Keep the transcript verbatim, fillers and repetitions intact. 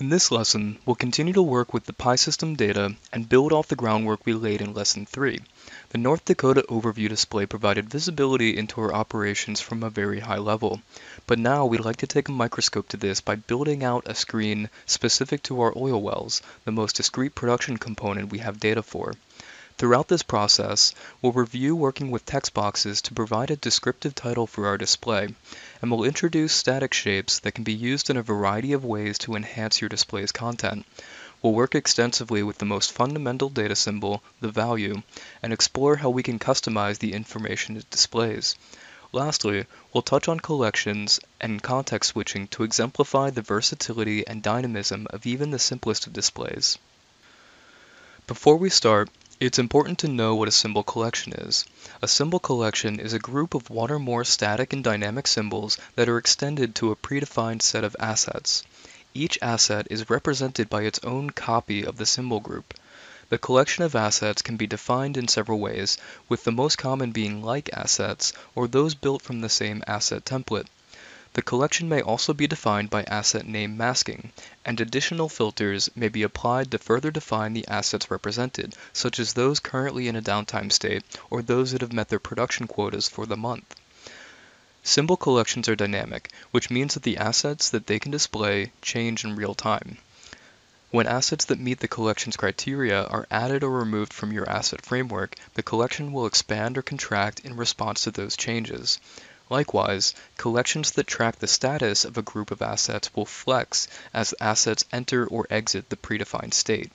In this lesson, we'll continue to work with the P I System data and build off the groundwork we laid in Lesson three. The North Dakota overview display provided visibility into our operations from a very high level, but now we'd like to take a microscope to this by building out a screen specific to our oil wells, the most discrete production component we have data for. Throughout this process, we'll review working with text boxes to provide a descriptive title for our display, and we'll introduce static shapes that can be used in a variety of ways to enhance your display's content. We'll work extensively with the most fundamental data symbol, the value, and explore how we can customize the information it displays. Lastly, we'll touch on collections and context switching to exemplify the versatility and dynamism of even the simplest of displays. Before we start, it's important to know what a symbol collection is. A symbol collection is a group of one or more static and dynamic symbols that are extended to a predefined set of assets. Each asset is represented by its own copy of the symbol group. The collection of assets can be defined in several ways, with the most common being like assets, or those built from the same asset template. The collection may also be defined by asset name masking, and additional filters may be applied to further define the assets represented, such as those currently in a downtime state or those that have met their production quotas for the month. Symbol collections are dynamic, which means that the assets that they can display change in real time. When assets that meet the collection's criteria are added or removed from your asset framework, the collection will expand or contract in response to those changes. Likewise, collections that track the status of a group of assets will flex as assets enter or exit the predefined state.